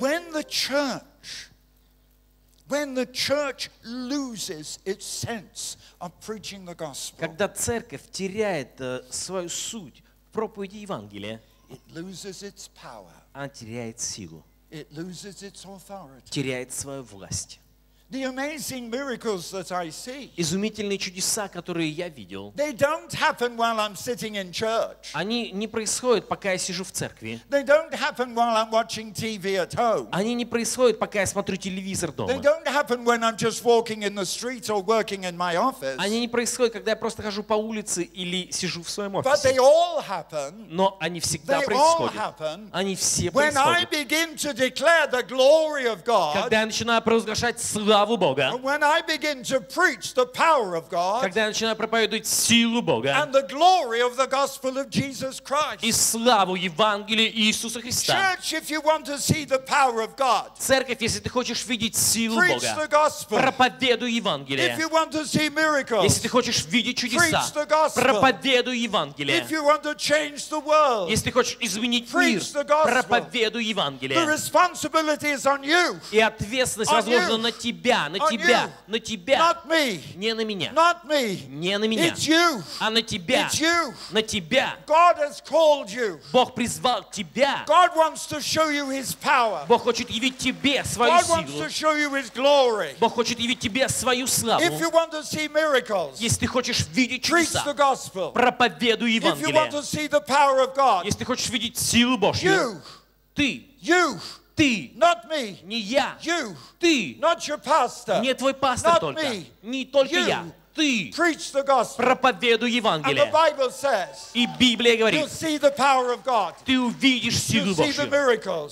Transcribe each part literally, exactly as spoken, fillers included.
when the church, when the church loses its sense of preaching the gospel, когда церковь теряет свою суть в проповеди Евангелия, it loses its power, она теряет силу, it loses its authority, теряет свою власть. The amazing miracles that I see, изумительные чудеса, которые я видел, they don't happen while I'm sitting in church. Они не происходят, пока я сижу в церкви. They don't happen while I'm watching ти ви at home. Они не происходят, пока я смотрю телевизор дома. They don't happen when I'm just walking in the streets or working in my office. Они не происходят, когда я просто хожу по улице или сижу в своем офисе. But they all happen. Но они всегда происходят. Они все происходят. When I begin to declare the glory of God. Когда я начинаю провозглашать славу Бога, когда я начинаю проповедовать силу Бога и славу Евангелия Иисуса Христа. Церковь, если ты хочешь видеть силу Бога, проповедуй Евангелие. Если ты хочешь видеть чудеса, проповедуй Евангелие. Если ты хочешь изменить мир, проповедуй Евангелие. И ответственность возложена на тебя. На тебя, на тебя, не на меня, не на меня, а на тебя, на тебя. Бог призвал тебя. Бог хочет явить тебе свою силу. Бог хочет явить тебе свою славу. Если ты хочешь видеть чудеса, проповедуй Евангелие. Если ты хочешь видеть силу Божью, ты, ты, не я, ты, не твой пастор только, не только я, ты, проповедуй Евангелие. И Библия говорит, ты увидишь силу Божью,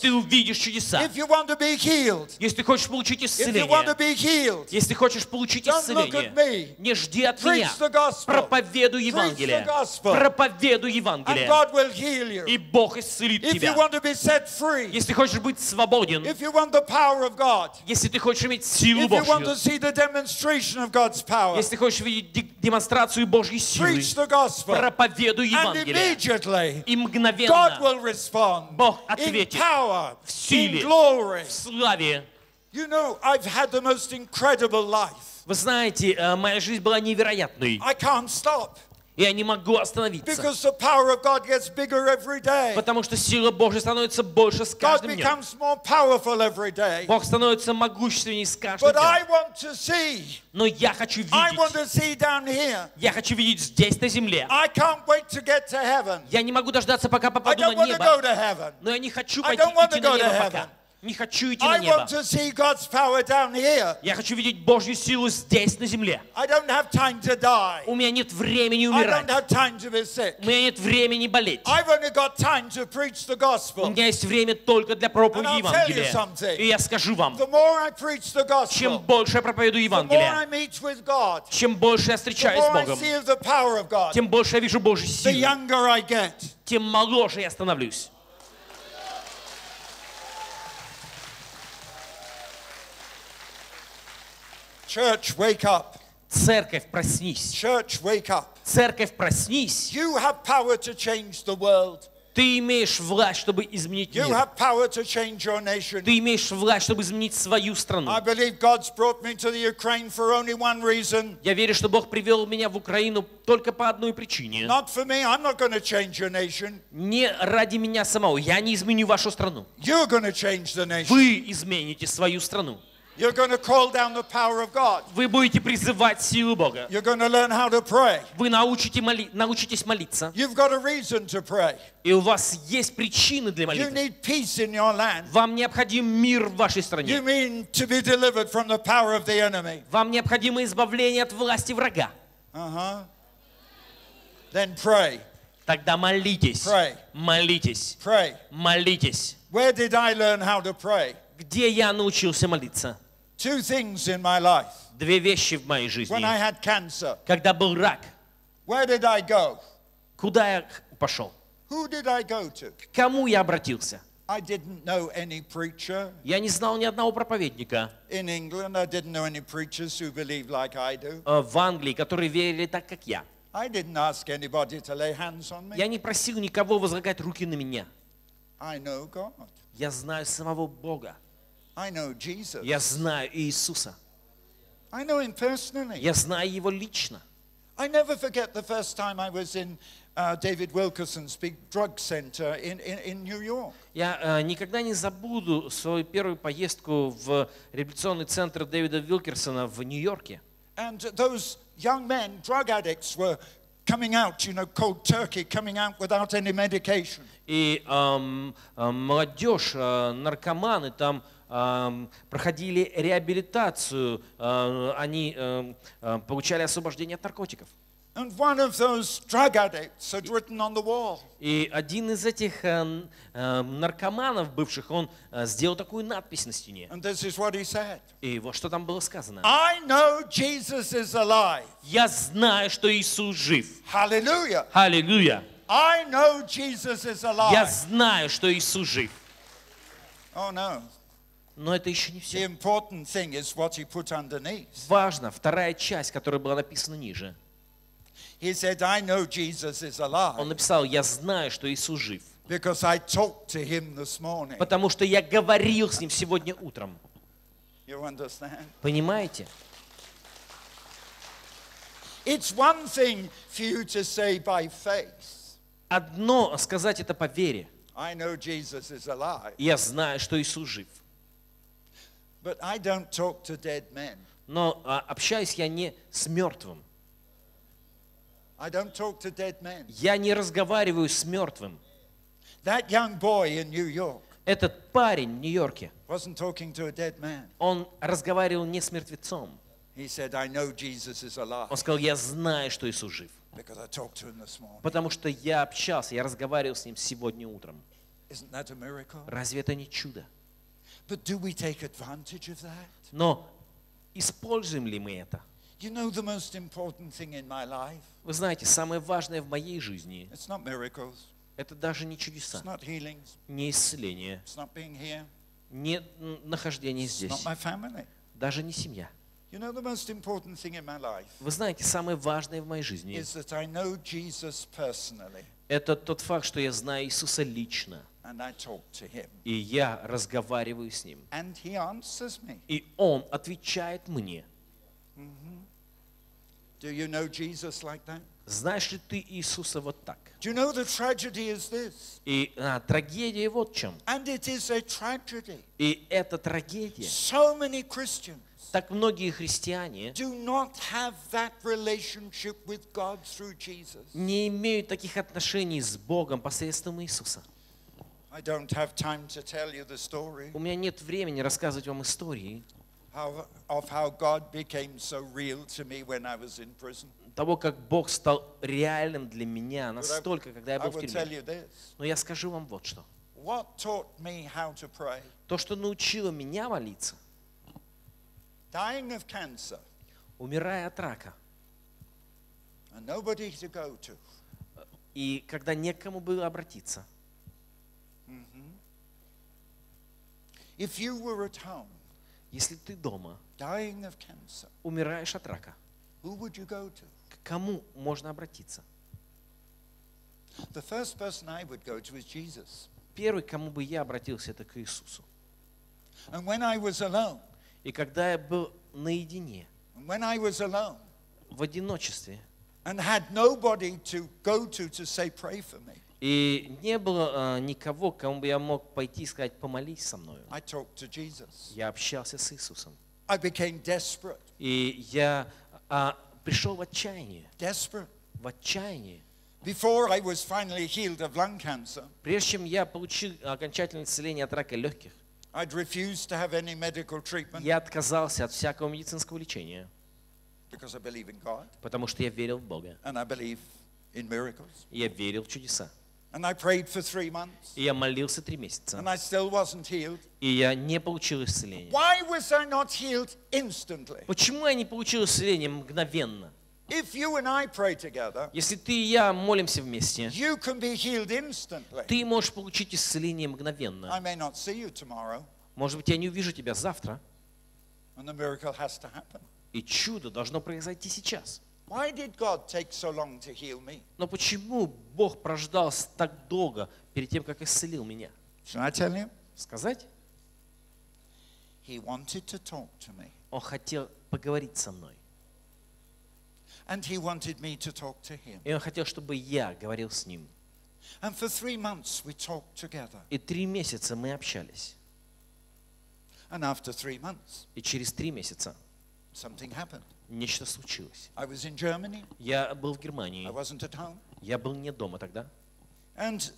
ты увидишь чудеса. Если ты хочешь получить исцеление, если ты хочешь получить исцеление, не жди от меня, проповедуй Евангелие, проповедуй Евангелие, и Бог исцелит тебя. Если ты хочешь быть свободен, если ты хочешь иметь силу Божью, если ты хочешь видеть демонстрацию Божьей силы, проповедуй Евангелие. И мгновенно Бог ответит в силе, в славе. Вы знаете, моя жизнь была невероятной. Я не могу остановиться. Потому что сила Божья становится больше с каждым днем. Бог становится могущественнее с каждым днем. Но я хочу видеть. Я хочу видеть здесь, на земле. Я не могу дождаться, пока попаду на небо. Но я не хочу пойти на небо пока. Не хочу идти на небо. Я хочу видеть Божью силу здесь, на земле. У меня нет времени умирать. У меня нет времени болеть. У меня есть время только для проповеди Евангелия. И я скажу вам, чем больше я проповедую Евангелие, чем больше я встречаюсь с Богом, тем больше я вижу Божью силу, тем моложе я становлюсь. Church, wake up. Церковь, проснись. Church, wake up. Церковь, проснись. You have power to change the world. Ты имеешь власть, чтобы изменить мир. Ты имеешь власть, чтобы изменить свою страну. Я верю, что Бог привел меня в Украину только по одной причине. Не ради меня самого. Я не изменю вашу страну. Вы измените свою страну. You're going to call down the power of God. Вы будете призывать силу Бога. You're going to learn how to pray. Вы научите моли, научитесь молиться. You've got a reason to pray. И у вас есть причины для молитвы. You need peace in your land. Вам необходим мир в вашей стране. You mean to be delivered from the power of the enemy. Вам необходимо избавление от власти врага. Uh-huh. Then pray. Тогда молитесь. Pray. Молитесь. Pray. Молитесь. Where did I learn how to pray? Где я научился молиться? Две вещи в моей жизни. Когда был рак, куда я пошел? К кому я обратился? Я не знал ни одного проповедника в Англии, которые верили так, как я. Я не просил никого возлагать руки на меня. Я знаю самого Бога. I know Jesus. Я знаю Иисуса. I know him personally. Я знаю Его лично. I never forget the first time I was in uh, David Wilkerson's big drug center in, in, in New York. Я uh, никогда не забуду свою первую поездку в реабилитационный центр Дэвида Уилкерсона в Нью-Йорке. And those young men, drug addicts, were coming out, you know, cold turkey, coming out without any medication. И um, молодежь, наркоманы там um, проходили реабилитацию, uh, они uh, получали освобождение от наркотиков. And one of those drug addicts had written on the wall. И один из этих uh, uh, наркоманов бывших, он uh, сделал такую надпись на стене. And this is what he said. И вот что там было сказано. I know Jesus is alive. Я знаю, что Иисус жив. Hallelujah. Hallelujah. I know Jesus is alive. Я знаю, что Иисус жив. Oh no. Но это еще не все. The important thing is what he put underneath. Важно, вторая часть, которая была написана ниже. He said, I know Jesus is alive. Он написал: я знаю, что Иисус жив. Because I talked to him this morning. Потому что я говорил с ним сегодня утром. You understand? Понимаете? It's one thing for you to say by faith. Одно сказать это по вере. I know Jesus is alive. Я знаю, что Иисус жив. But I don't talk to dead men. Но общаюсь я не с мертвым. I don't talk to dead men. Я не разговариваю с мертвым. That young boy in New York. Этот парень в Нью-Йорке. Wasn't talking to a dead man. Он разговаривал не с мертвецом. He said, I know Jesus is alive. Он сказал: я знаю, что Иисус жив. Because I talked to him this morning. Потому что я общался, я разговаривал с ним сегодня утром. Isn't that a miracle? Разве это не чудо? But do we take advantage of that? Но используем ли мы это? You know the most important thing in my life? Вы знаете, самое важное в моей жизни — It's not miracles. Это даже не чудеса, It's not healings. Не исцеление, It's not being here. Не нахождение It's здесь, not my family. Даже не семья. You know the most important thing in my life? Вы знаете, самое важное в моей жизни — Is that I know Jesus personally. Это тот факт, что я знаю Иисуса лично. And I talk to him. И я разговариваю с Ним. And he answers me. И Он отвечает мне. Mm-hmm. Do you know Jesus like that? Знаешь ли ты Иисуса вот так? Do you know the tragedy is this? И а, трагедия вот в чем. And it is a tragedy. И это трагедия. So many Christians. Так многие христиане do not have that relationship with God through Jesus. Не имеют таких отношений с Богом посредством Иисуса. I don't have time to tell you the story. У меня нет времени рассказывать вам истории. Of how God became so real to me when I was in prison. Того, как Бог стал реальным для меня настолько, когда я был в тюрьме. Но я скажу вам вот что. То, что научило меня молиться, умирая от рака, и когда некому было обратиться. If you were at home, если ты дома, умираешь от рака, к кому можно обратиться? Первый, к кому бы я обратился, это к Иисусу. И когда я был наедине, в одиночестве, и не было uh, никого, к кому бы я мог пойти и сказать: помолись со мною. Я общался с Иисусом. И я uh, пришел в отчаяние. Desperate. В отчаяние. Cancer, прежде чем я получил окончательное исцеление от рака легких, я отказался от всякого медицинского лечения, потому что я верил в Бога. И я верил в чудеса. И я молился три месяца. И я не получил исцеления. Почему я не получил исцеление мгновенно? Если ты и я молимся вместе, ты можешь получить исцеление мгновенно. Может быть, я не увижу тебя завтра. И чудо должно произойти сейчас. Why did God take so long to heal me? Но почему Бог прождал так долго перед тем, как исцелил меня? сказать. He wanted to talk to me. Он хотел поговорить со мной. And he wanted me to talk to him. И он хотел, чтобы я говорил с ним. And for three months we talked together. И три месяца мы общались. And after three months, и через три месяца something happened. Нечто случилось. I was in Germany. Я был в Германии. I wasn't at home. Я был не дома тогда. And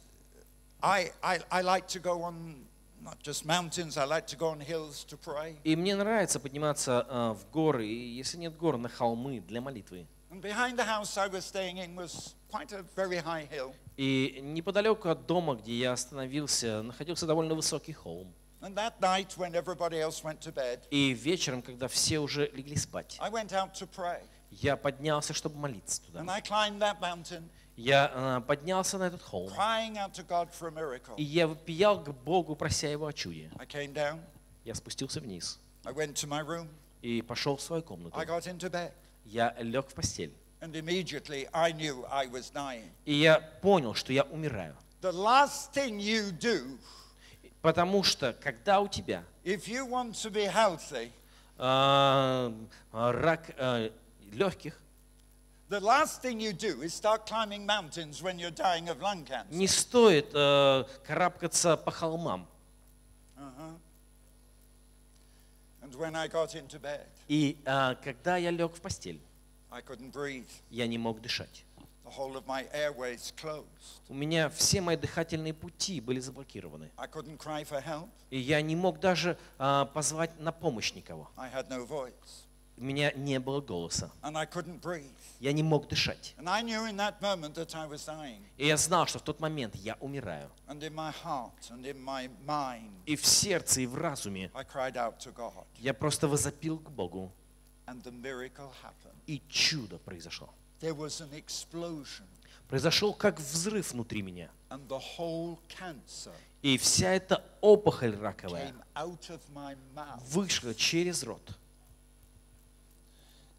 I, I, I like to go on not just mountains, I like to go on hills to pray. И мне нравится подниматься в горы, и если нет гор, на холмы для молитвы. And behind the house I was staying in was quite a very high hill. И неподалеку от дома, где я остановился, находился довольно высокий холм. And that night, when everybody else went to bed, и вечером, когда все уже легли спать, I went out to pray. Я поднялся, чтобы молиться туда. And I climbed that mountain, я поднялся на этот холм, crying out to God for a miracle. И я вопиял к Богу, прося Его о чуде. I came down, я спустился вниз, I went to my room, и пошел в свою комнату. I got into bed, я лег в постель, and immediately I knew I was dying. И я понял, что я умираю. The last thing you do, потому что, когда у тебя healthy, э, рак э, легких, не стоит э, карабкаться по холмам. Uh-huh. And when I got into bed, и э, когда я лег в постель, я не мог дышать. У меня все мои дыхательные пути были заблокированы. И я не мог даже uh, позвать на помощь никого. No, у меня не было голоса. Я не мог дышать. That that И я знал, что в тот момент я умираю. Mind, и в сердце, и в разуме я просто возопил к Богу. И чудо произошло. There was an explosion. Произошел как взрыв внутри меня. And the whole cancer и вся эта опухоль раковая came out of my mouth. Вышла через рот.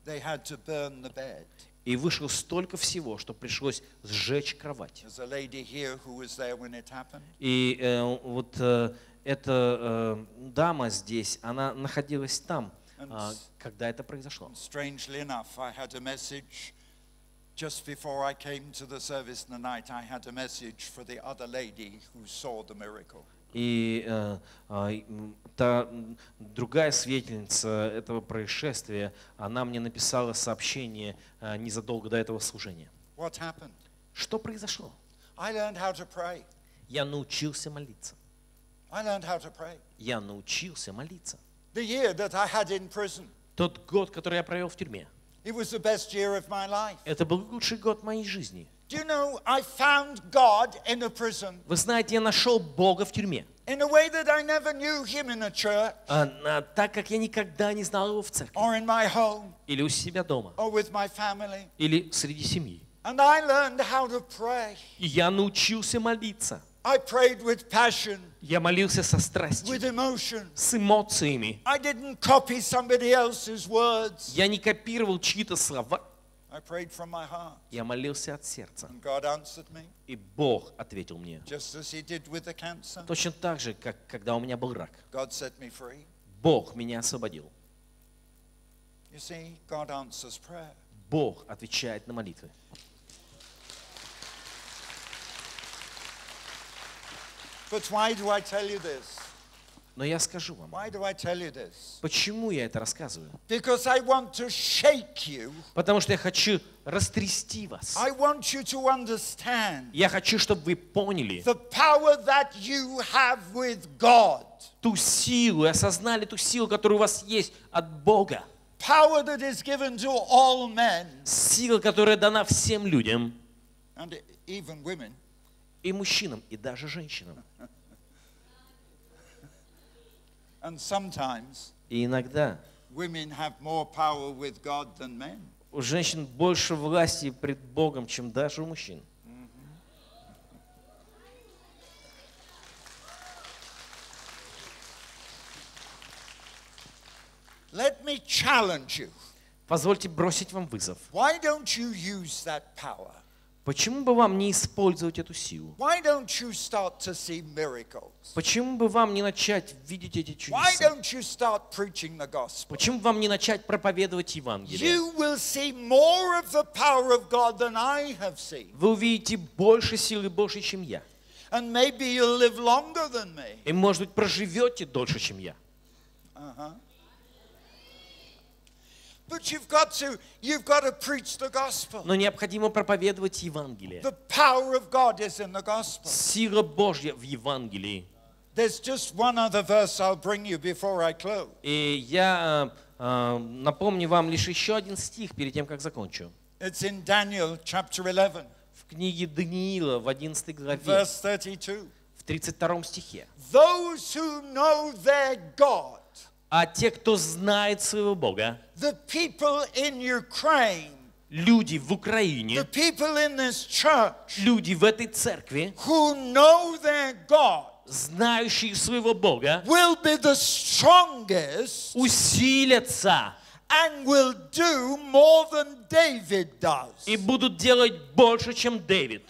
They had to burn the bed. И вышло столько всего, что пришлось сжечь кровать. There's a lady here who was there when it happened. И э, вот э, эта э, дама здесь, она находилась там, э, когда это произошло. And strangely enough, I had a message. Just before I came to the service in the night, I had a message for the other lady who saw the miracle. И та другая свидетельница этого происшествия, она мне написала сообщение незадолго до этого служения. What happened? Что произошло? I learned how to pray. Я научился молиться. I learned how to pray. Я научился молиться. The year that I had in prison. Тот год, который я провел в тюрьме. It was the best year of my life. Это был лучший год моей жизни. Do you know I found God in a prison? Вы знаете, я нашел Бога в тюрьме. In a way that I never knew Him in a church. Так как я никогда не знал Его в церкви. Or in my home. Или у себя дома. Or with my family. Или среди семьи. And I learned how to pray. И я научился молиться. I prayed with passion. Я молился со страстью, with emotion. С эмоциями. I didn't copy somebody else's words. Я не копировал чьи-то слова. I prayed from my heart. Я молился от сердца. And God answered me. И Бог ответил мне. Just as He did with the cancer. Точно так же, как когда у меня был рак. God set me free. Бог меня освободил. You see, God answers prayer. Бог отвечает на молитвы. But why do I tell you this? Но я скажу вам, why do I tell you this? Почему я это рассказываю? Because I want to shake you. Потому что я хочу растрясти вас. I want you to understand. Я хочу, чтобы вы поняли the power that you have with God. Ту силу, осознали ту силу, которая у вас есть от Бога. Power that is given to all men. Сила, которая дана всем людям. And even women. И мужчинам, и даже женщинам. И иногда у женщин больше власти пред Богом, чем даже у мужчин. Let me challenge you. Позвольте бросить вам вызов. Why don't you use that power? Почему бы вам не использовать эту силу? Почему бы вам не начать видеть эти чудеса? Почему бы вам не начать проповедовать Евангелие? Вы увидите больше силы Божьей, чем я. И, может быть, проживете дольше, чем я. Uh-huh. But you've got to, you've got to preach the gospel. Но необходимо проповедовать Евангелие. The power of God is in the gospel. Сила Божья в Евангелии. There's just one other verse I'll bring you before I close. И я э, напомню вам лишь еще один стих перед тем, как закончу. It's in Daniel chapter eleven. В книге Даниила в одиннадцатой главе. Verse thirty-two. В тридцать втором стихе. Those who know their God. А те, кто знает своего Бога, люди в Украине, люди в этой церкви, знающие своего Бога, усилятся и будут делать больше, чем Дэвид.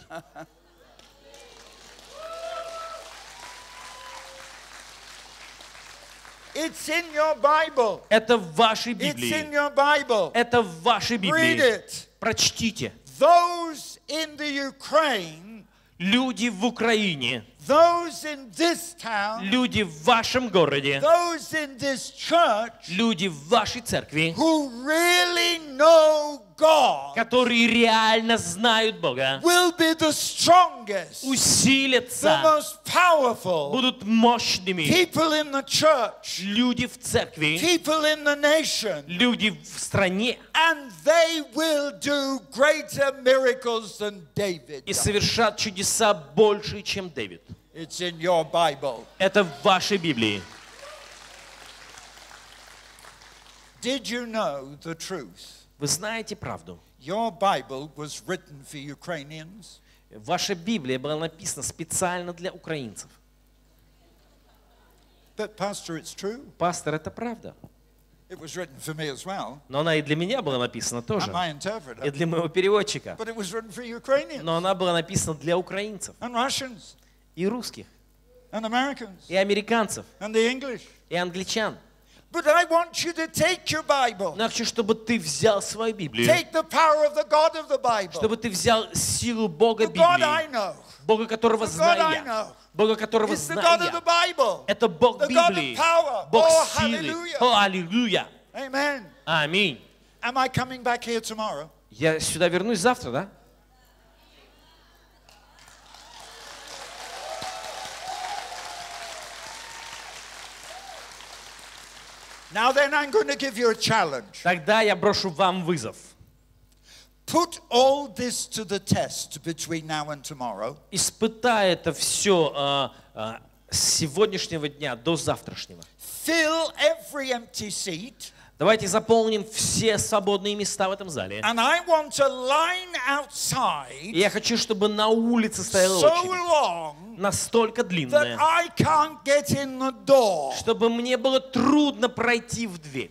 It's in your Bible. Это в вашей Библии. It's in your Bible. Это в вашей Библии. Read it. Прочтите. Those in the Ukraine, люди в Украине, those in this town, люди в вашем городе, those in this church, люди в вашей церкви, who really know God, которые реально знают Бога, will be the strongest, усилятся, the most powerful, будут мощными, people in the church, люди в церкви, people in the nation, люди в стране, and they will do greater miracles than David. И совершат чудеса больше, чем Дэвид. It's in your Bible. Это в вашей Библии. Did you know the truth? Вы знаете правду? Your Bible was written for Ukrainians. Ваша Библия была написана специально для украинцев. But pastor, it's true. Пастор, это правда. It was written for me as well. Но она и для меня была написана тоже. И для моего переводчика. But it was written for Ukrainians. Но она была написана для украинцев. And Russians. И русских, и американцев, и англичан. But I want you to take your Bible. Но я хочу, чтобы ты взял свою Библию. Take the power of the God of the Bible. Чтобы ты взял силу Бога Библии. Бога, которого знаю я. Бога, которого знаю я. Это Бог Библии. Бог силы. О, аллилуйя. Аминь. Я сюда вернусь завтра, да? Now then, I'm going to give you a challenge. Тогда я брошу вам вызов. Put all this to the test between now and tomorrow. Испытай это все с сегодняшнего дня до завтрашнего. Fill every empty seat. Давайте заполним все свободные места в этом зале. И я хочу, чтобы на улице стояла очередь настолько длинная, чтобы мне было трудно пройти в дверь.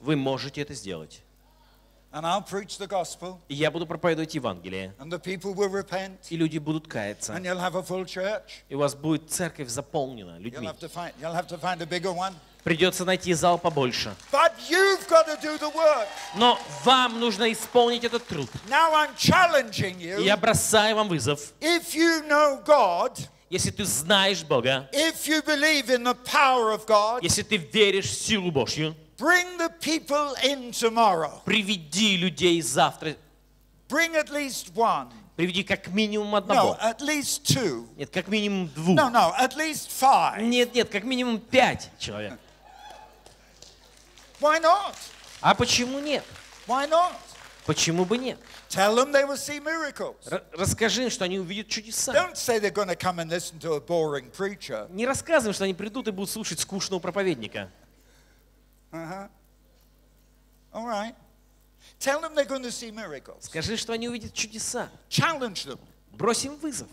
Вы можете это сделать. And I'll preach the gospel. И я буду проповедовать Евангелие. And the people will repent. И люди будут каяться. And you'll have a full church. И у вас будет церковь заполнена людьми. You'll have to find, you'll have to find a bigger one. Придется найти зал побольше. But you've got to do the work. Но вам нужно исполнить этот труд. Now I'm challenging you. И я бросаю вам вызов. If you know God, если ты знаешь Бога, if you believe in the power of God, если ты веришь в силу Божью, bring the people in tomorrow. Приведи людей завтра. Bring at least one. Приведи как минимум одного. No, at least two. Нет, как минимум двух. No, no, at least five. Нет, нет, как минимум пять человек. Why not? А почему нет? Why not? Почему бы нет? Tell them they will see miracles. Расскажи им, что они увидят чудеса. Don't say they're going to come and listen to a boring preacher. Не рассказывай, что они придут и будут слушать скучного проповедника. Uh-huh. All right. Tell them they're going to see miracles. Скажи, что они увидят чудеса. Challenge them. Бросим вызов.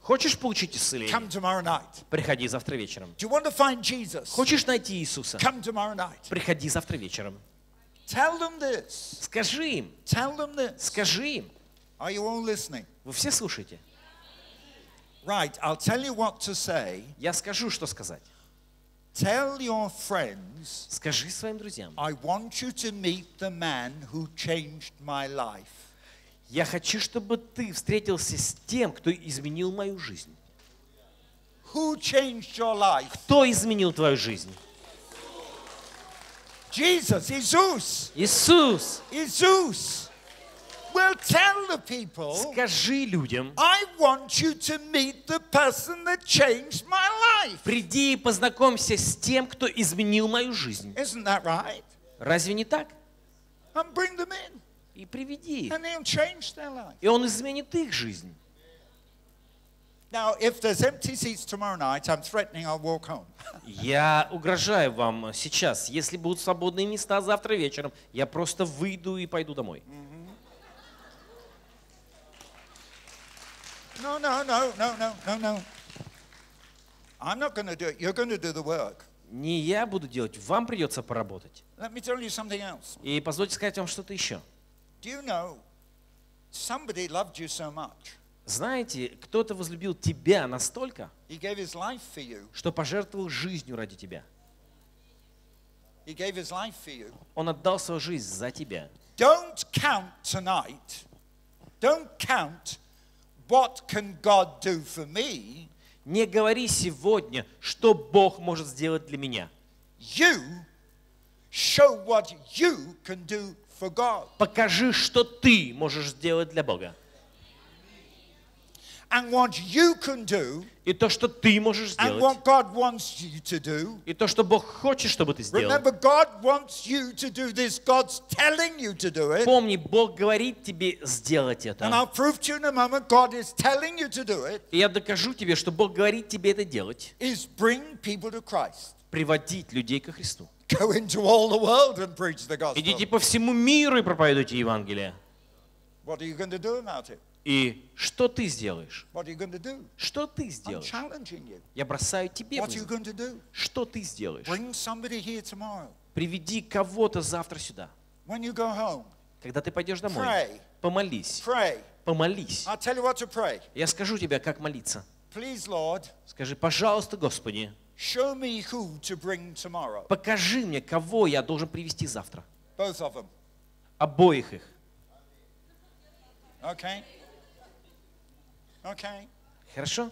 Хочешь получить исцеление? Приходи завтра вечером. Хочешь найти Иисуса? Приходи завтра вечером. Скажи им. Скажи им. Вы все слушаете? Я скажу, что сказать. Tell your friends, скажи своим друзьям, I want you to meet the man who changed my life. Я хочу, чтобы ты встретился с тем, кто изменил мою жизнь. Who changed your life? Кто изменил твою жизнь? Jesus, Иисус. Иисус. Иисус. Well, tell the people, скажи людям, I want you to meet the person that changed my life. Приди и познакомься с тем, кто изменил мою жизнь. Isn't that right? Разве не так? And bring them in. И приведи их. And they'll change their life. И он изменит их жизнь. Now, if there's empty seats tomorrow night, I'm threatening I'll walk home. Я угрожаю вам сейчас, если будут свободные места завтра вечером, я просто выйду и пойду домой. No, no, no, no, no, no, no. I'm not going to do it. You're going to do the work. Не я буду делать. Вам придется поработать. Let me tell you something else. И позвольте сказать вам что-то еще. Do you know somebody loved you so much? Знаете, кто-то возлюбил тебя настолько, He gave his life for you. Что пожертвовал жизнью ради тебя. He gave his life for you. Он отдал свою жизнь за тебя. Don't count tonight. Don't count. What can God do for me? Не говори сегодня, что Бог может сделать для меня. You show what you can do for God. Покажи, что ты можешь сделать для Бога. And what you can do. И то, что ты можешь сделать. And what God wants you to do. И то, что Бог хочет, чтобы ты сделал. Remember, God wants you to do this. God's telling you to do it. Помни, Бог говорит тебе сделать это. And I'll prove to you in a moment. God is telling you to do it. И я докажу тебе, что Бог говорит тебе это делать. Is bring people to Christ. Приводить людей ко Христу. Go into all the world and preach the gospel. Идите по всему миру и проповедуйте Евангелие. What are you going to do about it? И что ты сделаешь? Что ты сделаешь? Я бросаю тебе вызов. Что ты сделаешь? Приведи кого-то завтра сюда. Когда ты пойдешь домой, помолись. Помолись. Я скажу тебе, как молиться. Скажи, пожалуйста, Господи, покажи мне, кого я должен привести завтра. Обоих их. Okay. Хорошо?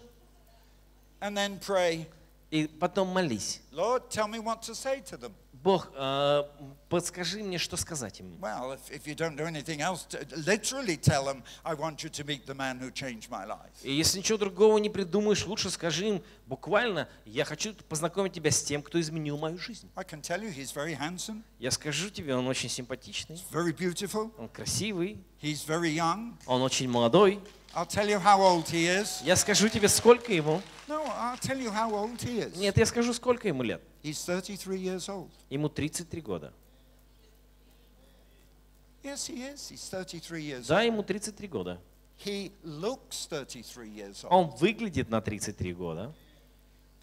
And then pray. И потом молись. Lord, tell me what to say to them. Бог, э, подскажи мне, что сказать им. Well, if, if you don't do anything else, literally tell them, I want you to meet the man who changed my life. И если ничего другого не придумаешь, лучше скажи им буквально, я хочу познакомить тебя с тем, кто изменил мою жизнь. I can tell you, he's very handsome. Я скажу тебе, он очень симпатичный. Very beautiful. Он красивый. He's very young. Он очень молодой. I'll tell you how old he is. Я скажу тебе, сколько ему. No, I'll tell you how old he is. Нет, я скажу, сколько ему лет. He's thirty-three years old. Ему тридцать три года. Yes, he is. He's thirty-three years old. Да, ему тридцать три года. He looks thirty-three years old. Он выглядит на тридцать три года.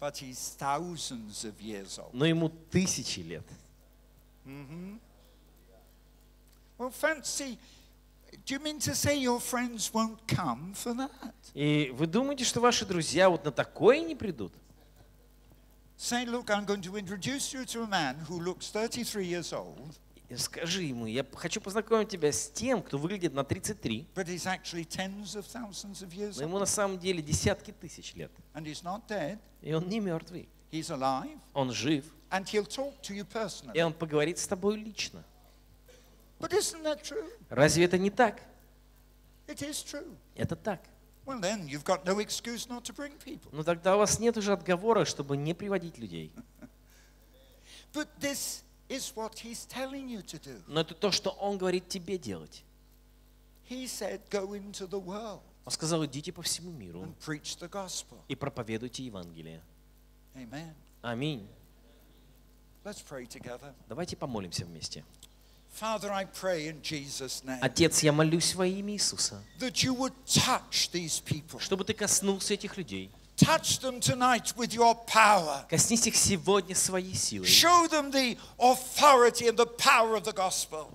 But he's thousands of years old. Но ему тысячи лет. Mm-hmm. Well, fancy. И вы думаете, что ваши друзья вот на такое не придут? Скажи ему, я хочу познакомить тебя с тем, кто выглядит на тридцать три. Но ему на самом деле десятки тысяч лет. И он не мертвый. Он жив. И он поговорит с тобой лично. But isn't that true? Разве это не так? It is true. Это так. Well, then you've got no excuse not to bring people. Ну тогда у вас нет уже отговора, чтобы не приводить людей. But this is what he's telling you to do. Но это то, что он говорит тебе делать. He said, go into the world. Он сказал, идите по всему миру and preach the gospel. И проповедуйте Евангелие. Amen. Аминь. Let's pray together. Давайте помолимся вместе. Отец, я молюсь во имя Иисуса, чтобы Ты коснулся этих людей. Коснись их сегодня своей силой.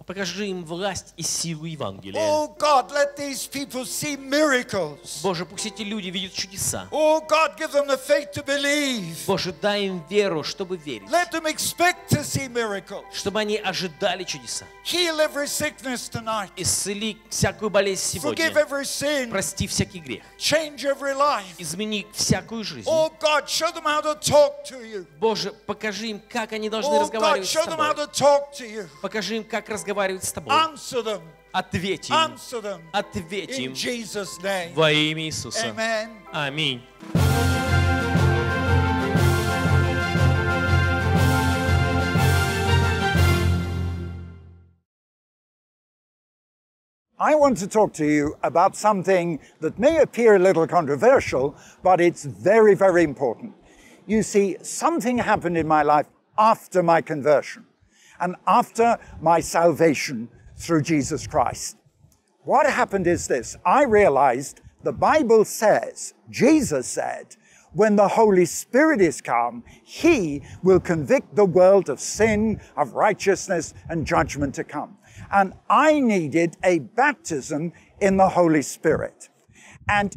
Покажи им власть и силу Евангелия. Боже, пусть эти люди видят чудеса. Боже, дай им веру, чтобы верить. Чтобы они ожидали чудеса. Исцели всякую болезнь сегодня. Прости всякий грех. Измени все всякую жизнь. Боже, покажи им, как они должны разговаривать с Тобой. Покажи им, как разговаривать с Тобой. Ответь им. Ответь им. Во имя Иисуса. Аминь. I want to talk to you about something that may appear a little controversial, but it's very, very important. You see, something happened in my life after my conversion and after my salvation through Jesus Christ. What happened is this. I realized the Bible says, Jesus said, when the Holy Spirit is come, He will convict the world of sin, of righteousness, and judgment to come. And I needed a baptism in the Holy Spirit. And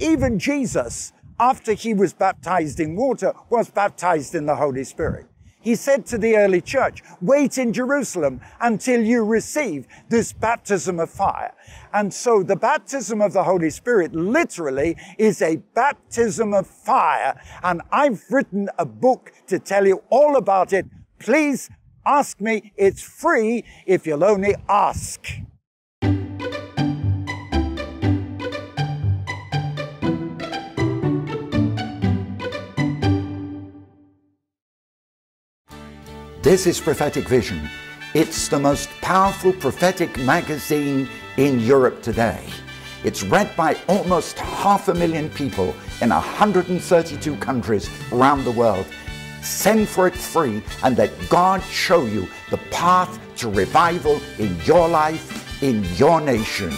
even Jesus, after He was baptized in water, was baptized in the Holy Spirit. He said to the early church, wait in Jerusalem until you receive this baptism of fire. And so the baptism of the Holy Spirit literally is a baptism of fire. And I've written a book to tell you all about it. Please ask me, it's free if you'll only ask. This is Prophetic Vision. It's the most powerful prophetic magazine in Europe today. It's read by almost half a million people in one hundred thirty-two countries around the world. Send for it free and let God show you the path to revival in your life, in your nation.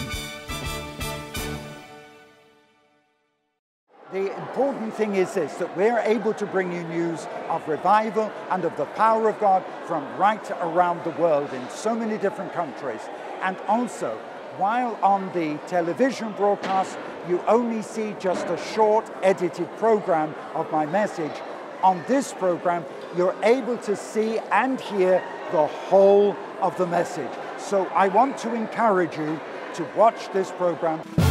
The important thing is this, that we're able to bring you news of revival and of the power of God from right around the world in so many different countries. And also, while on the television broadcast, you only see just a short edited program of my message. On this program, you're able to see and hear the whole of the message. So I want to encourage you to watch this program.